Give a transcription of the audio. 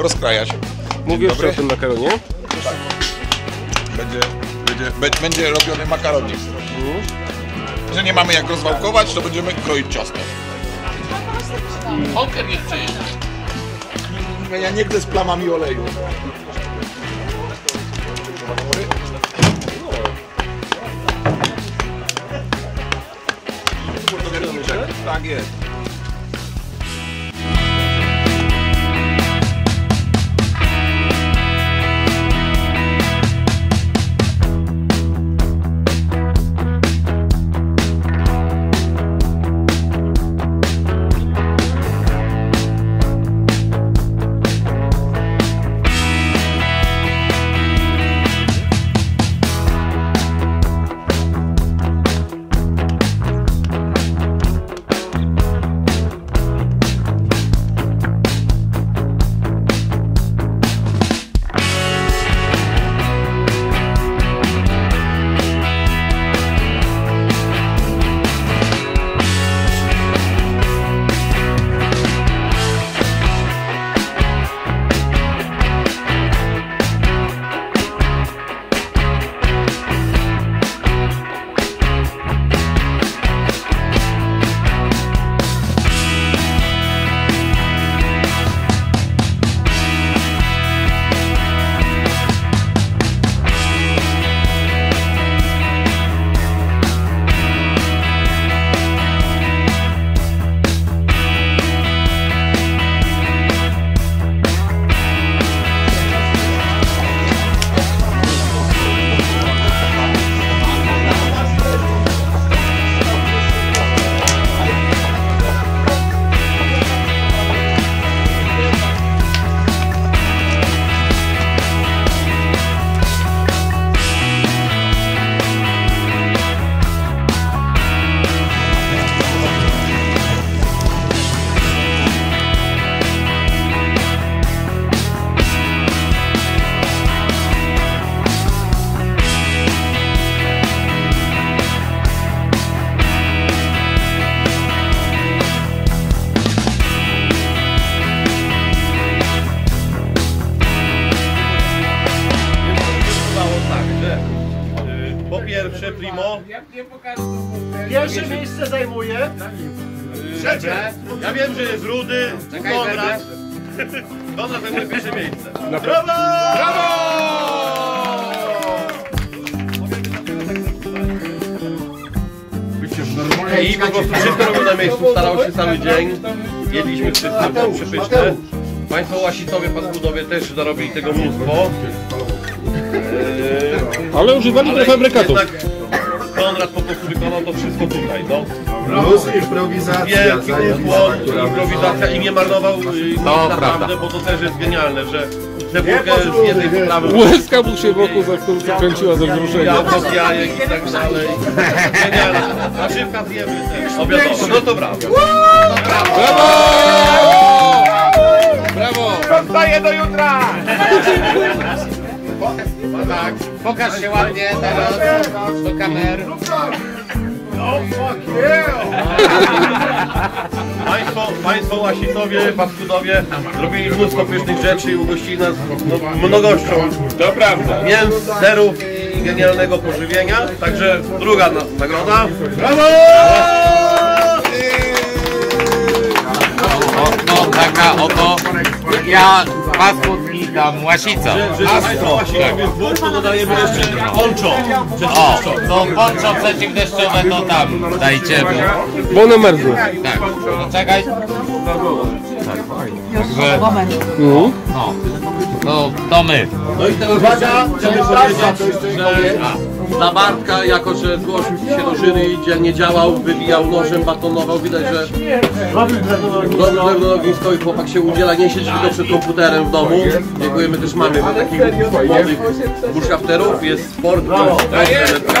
rozkrajać. Mówisz o tym makaronie? Tak. Będzie robiony makaronik. Że nie mamy jak rozwałkować, to będziemy kroić ciasto. Hoker nie przyjedzie. Ja nie chcę z plamami oleju. Tak jest. Primo. Pierwsze miejsce zajmuje. Trzecie. Ja wiem, że jest Rudy. Konrad. Konrad zajmuje pierwsze miejsce. Brawo! Brawo! I po prostu wszystko robił na miejscu. Starał się cały dzień. Jedliśmy wszyscy, było przepyszne. Państwo łasicowie, paskudowie też zarobili tego mnóstwo. Ale używali trochę fabrykatów. Konrad po prostu wykonał to wszystko tutaj, no. Plus improwizacja, improwizacja i nie marnował naprawdę, bo to też jest genialne, że cebulkę z jednej poprawy... Łezka mu się wokół zakręciła ze wzruszenia. Jabłko, jajek i tak dalej. Genialne. A żywka zjemy też. Obiadowo. No to brawo. Brawo! Brawo! Zostaje do jutra! Tak, pokaż się ładnie teraz do kamer. Państwo łasicowie, paskudowie zrobili mnóstwo pysznych rzeczy i ugościli nas mnogością. To prawda. Mięs, serów i genialnego pożywienia. Także druga nagroda. Brawo! Oto taka oto. Ja paskut i dam łasicą. Państwo łasicowie w dwórku dodajemy jeszcze ponczo. O, to ponczo przeciwdeszczowe to tam dajcie. Bo one marzły. Tak, czekaj. Także... No. To my. No i teraz uwaga, chciałbym powiedzieć, że dla Bartka, jako że zgłosił się do jury i nie działał, wybijał nożem, batonował, widać, że dobry nogi stoi, chłopak się udziela, nie siedzi tylko przed komputerem w domu. Dziękujemy też mamy takich młodych bushcrafterów, jest sport, to jest...